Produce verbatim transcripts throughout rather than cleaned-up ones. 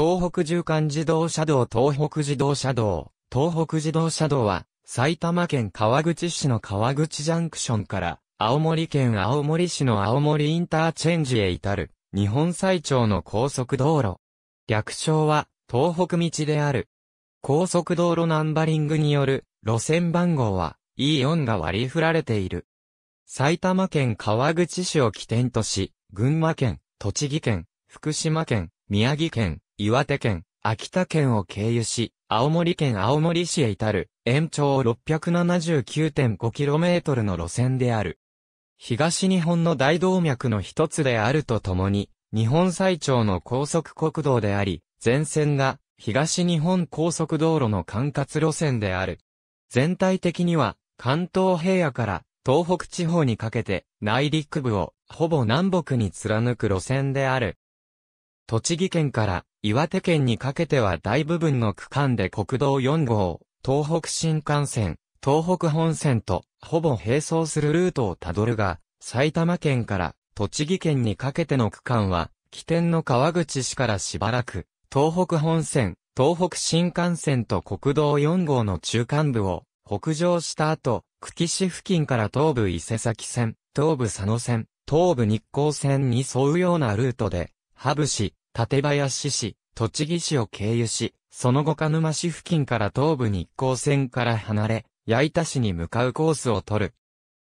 東北縦貫自動車道東北自動車道、東北自動車道は、埼玉県川口市の川口ジャンクションから、青森県青森市の青森インターチェンジへ至る、日本最長の高速道路。略称は、東北道である。高速道路ナンバリングによる、路線番号は、イーよん が割り振られている。埼玉県川口市を起点とし、群馬県、栃木県、福島県、宮城県、岩手県、秋田県を経由し、青森県青森市へ至る、延長 ろっぴゃくななじゅうきゅうてんごキロメートル の路線である。東日本の大動脈の一つであるとともに、日本最長の高速国道であり、全線が東日本高速道路の管轄路線である。全体的には、関東平野から東北地方にかけて内陸部をほぼ南北に貫く路線である。栃木県から岩手県にかけては大部分の区間で国道よんごう、東北新幹線、東北本線とほぼ並走するルートをたどるが、埼玉県から栃木県にかけての区間は、起点の川口市からしばらく、東北本線、東北新幹線と国道よんごうの中間部を北上した後、久喜市付近から東部伊勢崎線、東部佐野線、東部日光線に沿うようなルートで、羽生市、館林市、栃木市を経由し、その後鹿沼市付近から東部日光線から離れ、矢板市に向かうコースを取る。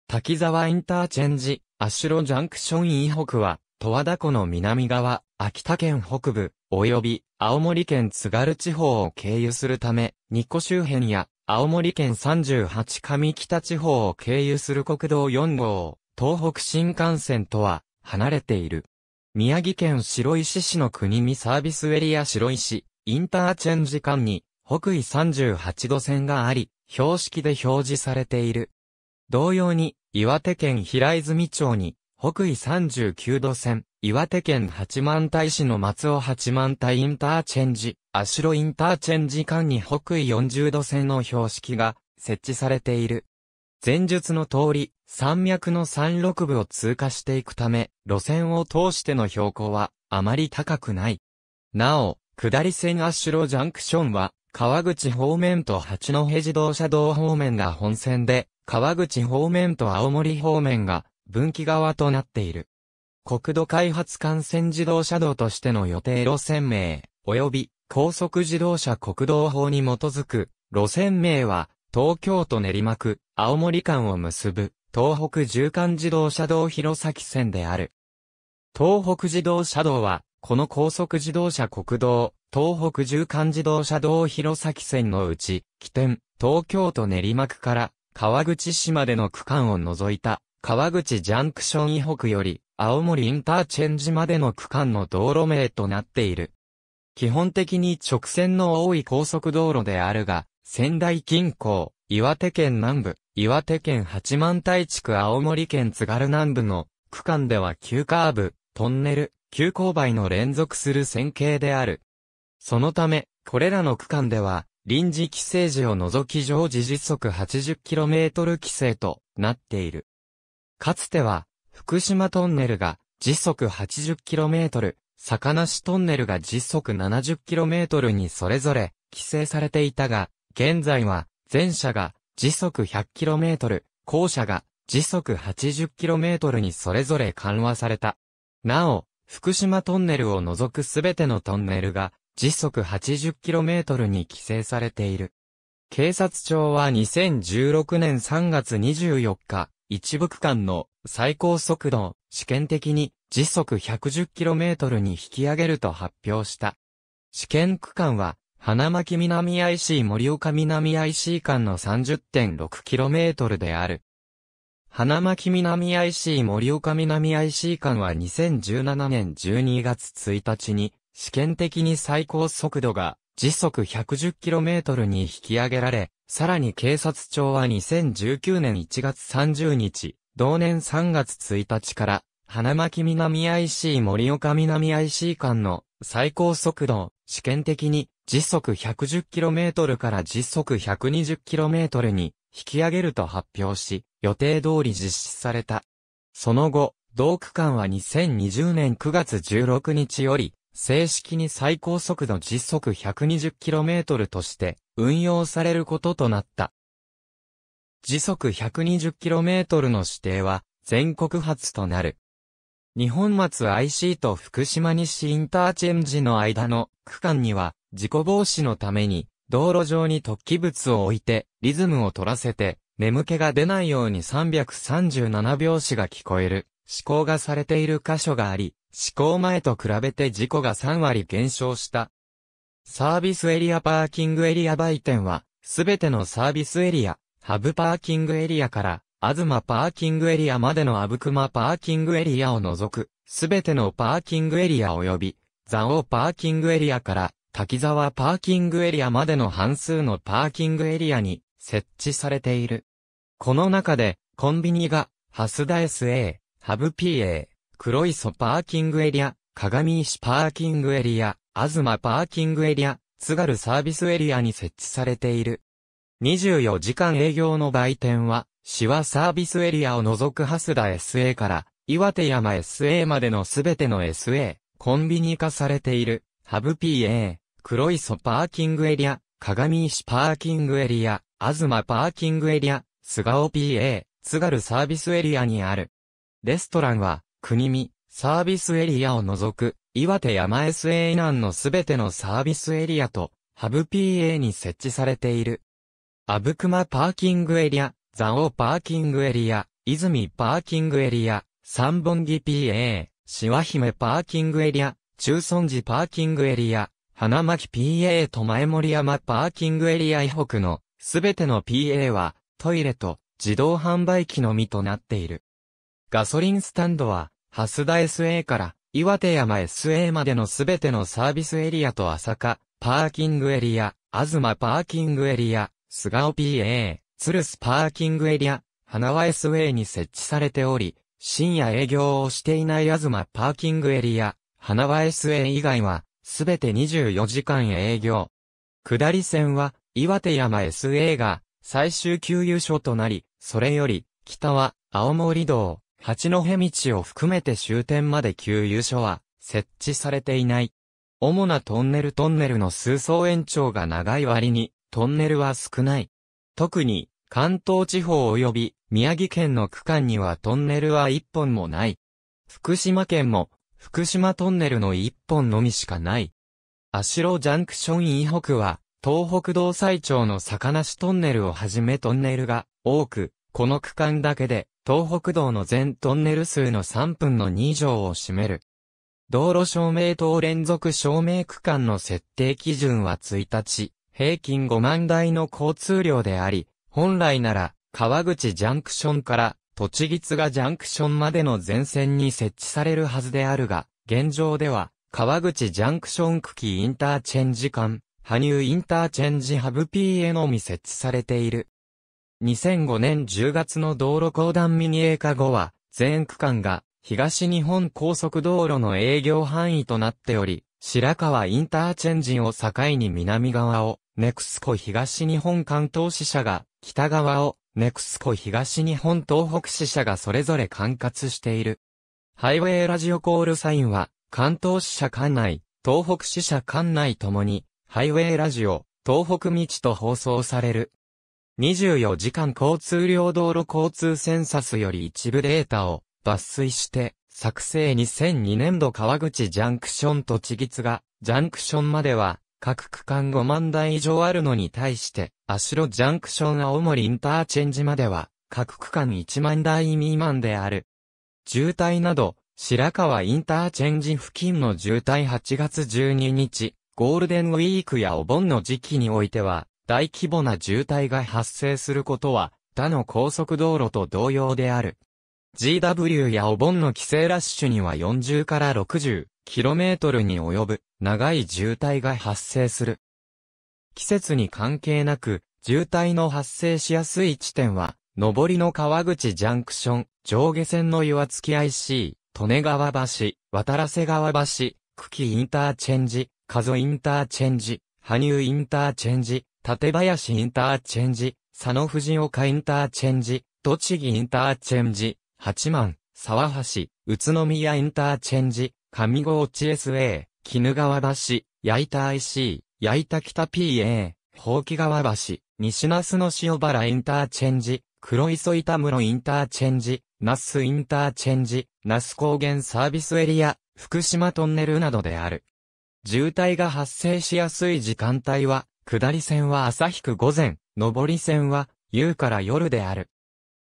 滝沢インターチェンジ、足路ジャンクション以北は、十和田湖の南側、秋田県北部、及び青森県津軽地方を経由するため、日光周辺や青森県さんじゅうはち上北地方を経由する国道よんごう、東北新幹線とは離れている。宮城県白石市の国見サービスエリア白石、インターチェンジ間に北緯さんじゅうはちど線があり、標識で表示されている。同様に、岩手県平泉町に、北緯さんじゅうきゅうど線、岩手県八幡平市の松尾八幡平インターチェンジ、足路インターチェンジ間に北緯よんじゅうど線の標識が設置されている。前述の通り、山脈の山麓部を通過していくため、路線を通しての標高はあまり高くない。なお、下り線足路ジャンクションは、川口方面と八戸自動車道方面が本線で、川口方面と青森方面が、分岐側となっている。国土開発幹線自動車道としての予定路線名、及び高速自動車国道法に基づく、路線名は東京都練馬区、青森間を結ぶ東北縦貫自動車道弘前線である。東北自動車道は、この高速自動車国道、東北縦貫自動車道弘前線のうち、起点、東京都練馬区から川口市までの区間を除いた、川口ジャンクション以北より青森インターチェンジまでの区間の道路名となっている。基本的に直線の多い高速道路であるが、仙台近郊、岩手県南部、岩手県八幡平地区青森県津軽南部の区間では急カーブ、トンネル、急勾配の連続する線形である。そのため、これらの区間では臨時規制時を除き常時時速 はちじゅっキロメートル 規制となっている。かつては、福島トンネルが時速 はちじゅっキロメートル、坂梨トンネルが時速 ななじゅっキロメートル にそれぞれ規制されていたが、現在は前者が時速 ひゃっキロメートル、後者が時速 はちじゅっキロメートル にそれぞれ緩和された。なお、福島トンネルを除くすべてのトンネルが時速 はちじゅっキロメートル に規制されている。警察庁はにせんじゅうろくねんさんがつにじゅうよっか、一部区間の最高速度を試験的に時速 ひゃくじゅっキロメートル に引き上げると発表した。試験区間は、花巻南 アイシー 盛岡南 アイシー 間の さんじゅってんろくキロメートル である。花巻南 アイシー 盛岡南 アイシー 間はにせんじゅうななねんじゅうにがつついたちに試験的に最高速度が時速 ひゃくじゅっキロメートル に引き上げられ、さらに警察庁はにせんじゅうきゅうねんいちがつさんじゅうにち、同年さんがつついたちから、花巻南 アイシー 盛岡南 アイシー 間の最高速度を試験的に時速 ひゃくじゅっキロメートル から時速 ひゃくにじゅっキロメートル に引き上げると発表し、予定通り実施された。その後、同区間はにせんにじゅうねんくがつじゅうろくにちより、正式に最高速度時速 ひゃくにじゅっキロメートル として運用されることとなった。時速 ひゃくにじゅっキロメートル の指定は全国初となる。二本松 アイシー と福島西インターチェンジの間の区間には事故防止のために道路上に突起物を置いてリズムを取らせて眠気が出ないようにさんびゃくさんじゅうななびょうしが聞こえる施行がされている箇所があり、施行前と比べて事故がさんわり減少した。サービスエリアパーキングエリア売店は、すべてのサービスエリア、ハブパーキングエリアから、あずまパーキングエリアまでのあぶくまパーキングエリアを除く、すべてのパーキングエリア及び、蔵王パーキングエリアから、滝沢パーキングエリアまでの半数のパーキングエリアに設置されている。この中で、コンビニが、ハスダ エスエー、ハブ ピーエー、黒磯パーキングエリア、鏡石パーキングエリア、あずまパーキングエリア、津軽サービスエリアに設置されている。にじゅうよじかん営業の売店は、市はサービスエリアを除く蓮田 エスエー から、岩手山 エスエー までのすべての エスエー、コンビニ化されている、ハブ ピーエー、黒磯パーキングエリア、鏡石パーキングエリア、あずまパーキングエリア、菅生 ピーエー、津軽サービスエリアにある。レストランは、国見、サービスエリアを除く、岩手山 エスエー 以南のすべてのサービスエリアと、ハブ ピーエー に設置されている。阿武隈パーキングエリア、蔵王パーキングエリア、泉パーキングエリア、三本木 ピーエー、しわひめパーキングエリア、中尊寺パーキングエリア、花巻 ピーエー と前森山パーキングエリア以北の、すべての ピーエー は、トイレと自動販売機のみとなっている。ガソリンスタンドは、蓮田 エスエー から岩手山 エスエー までのすべてのサービスエリアと朝霞パーキングエリア、あずまパーキングエリア、菅生 ピーエー、つるすパーキングエリア、花輪 エスエー に設置されており、深夜営業をしていないあずまパーキングエリア、花輪 エスエー 以外はすべてにじゅうよじかん営業。下り線は岩手山 エスエー が最終給油所となり、それより北は青森道。八戸道を含めて終点まで給油所は設置されていない。主なトンネルトンネルの数層延長が長い割にトンネルは少ない。特に関東地方及び宮城県の区間にはトンネルはいっぽんもない。福島県も福島トンネルのいっぽんのみしかない。足路ジャンクション以北は東北道最長の坂梨トンネルをはじめトンネルが多く、この区間だけで東北道の全トンネル数のさんぶんのに以上を占める。道路照明等連続照明区間の設定基準はいちにち、平均ごまんだいの交通量であり、本来なら、川口ジャンクションから、栃木津賀ジャンクションまでの全線に設置されるはずであるが、現状では、川口ジャンクション久喜インターチェンジ間、羽生インターチェンジハブ ピーエー のみ設置されている。にせんごねんじゅうがつの道路公団民営化後は、全区間が東日本高速道路の営業範囲となっており、白川インターチェンジを境に南側を、ネクスコ東日本関東支社が、北側を、ネクスコ東日本東北支社がそれぞれ管轄している。ハイウェイラジオコールサインは、関東支社管内、東北支社管内ともに、ハイウェイラジオ、東北道と放送される。にじゅうよじかん交通量道路交通センサスより一部データを抜粋して、作成にせんにねんど川口ジャンクションと栃木津賀ジャンクションまでは、各区間ごまんだい以上あるのに対して、足路ジャンクション青森インターチェンジまでは、各区間いちまんだい未満である。渋滞など、白川インターチェンジ付近の渋滞はちがつじゅうににち、ゴールデンウィークやお盆の時期においては、大規模な渋滞が発生することは、他の高速道路と同様である。ジーダブリュー やお盆の帰省ラッシュにはよんじゅうからろくじゅうキロメートルに及ぶ長い渋滞が発生する。季節に関係なく、渋滞の発生しやすい地点は、上りの川口ジャンクション、上下線の岩槻 アイシー、利根川橋、渡良瀬川橋、久喜インターチェンジ、加須インターチェンジ、羽生インターチェンジ、館林インターチェンジ、佐野藤岡インターチェンジ、栃木インターチェンジ、八幡、沢橋、宇都宮インターチェンジ、上河内 エスエー、鬼怒川橋、矢板 アイシー、矢板北 ピーエー、伯耆川橋、西那須野塩原インターチェンジ、黒磯板室インターチェンジ、那須インターチェンジ、那須高原サービスエリア、福島トンネルなどである。渋滞が発生しやすい時間帯は、下り線は朝引く午前、上り線は夕から夜である。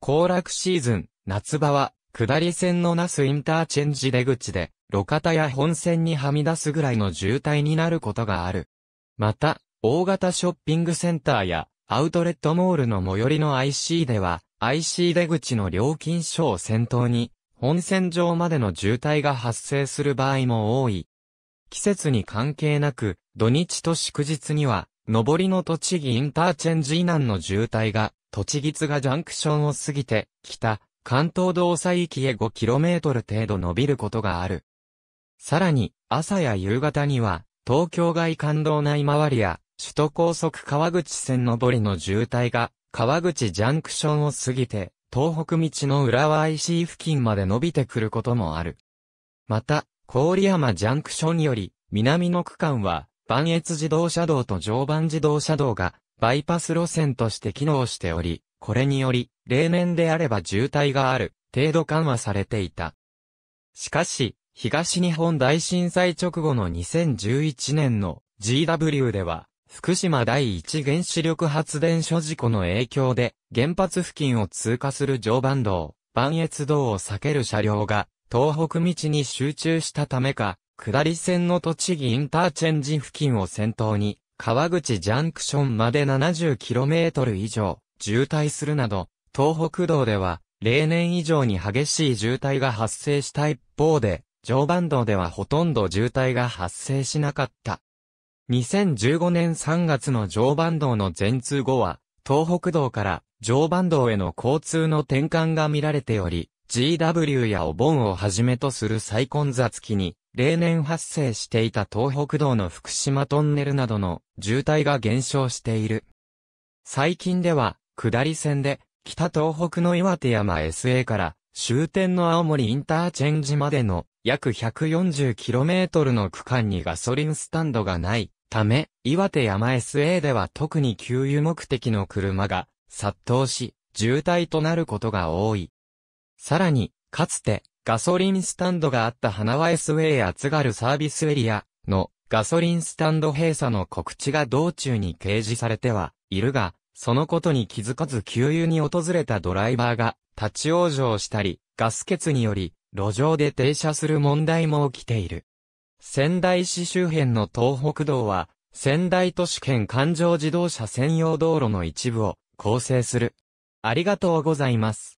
行楽シーズン、夏場は、下り線の那須インターチェンジ出口で、路肩や本線にはみ出すぐらいの渋滞になることがある。また、大型ショッピングセンターやアウトレットモールの最寄りの アイシー では、アイシー 出口の料金所を先頭に、本線上までの渋滞が発生する場合も多い。季節に関係なく、土日と祝日には、上りの栃木インターチェンジ以南の渋滞が、栃木津賀ジャンクションを過ぎて、北、関東道西域へ ごキロメートル 程度伸びることがある。さらに、朝や夕方には、東京外環道内回りや、首都高速川口線上りの渋滞が、川口ジャンクションを過ぎて、東北道の浦和 アイシー 付近まで伸びてくることもある。また、郡山ジャンクションより、南の区間は、磐越自動車道と常磐自動車道が、バイパス路線として機能しており、これにより、例年であれば渋滞がある、程度緩和されていた。しかし、東日本大震災直後のにせんじゅういちねんの ジーダブリュー では、福島第一原子力発電所事故の影響で、原発付近を通過する常磐道、磐越道を避ける車両が、東北道に集中したためか、下り線の栃木インターチェンジ付近を先頭に、川口ジャンクションまで ななじゅうキロメートル 以上。渋滞するなど、東北道では、例年以上に激しい渋滞が発生した一方で、常磐道ではほとんど渋滞が発生しなかった。にせんじゅうごねんさんがつの常磐道の全通後は、東北道から常磐道への交通の転換が見られており、ジーダブリュー やお盆をはじめとする再混雑期に、例年発生していた東北道の福島トンネルなどの渋滞が減少している。最近では、下り線で、北東北の岩手山 エスエー から、終点の青森インターチェンジまでの、約 ひゃくよんじゅうキロメートル の区間にガソリンスタンドがないため、岩手山 エスエー では特に給油目的の車が、殺到し、渋滞となることが多い。さらに、かつて、ガソリンスタンドがあった花輪 エスエー 厚軽サービスエリアの、ガソリンスタンド閉鎖の告知が道中に掲示されてはいるが、そのことに気づかず給油に訪れたドライバーが立ち往生したり、ガス欠により路上で停車する問題も起きている。仙台市周辺の東北道は、仙台都市圏環状自動車専用道路の一部を構成する。ありがとうございます。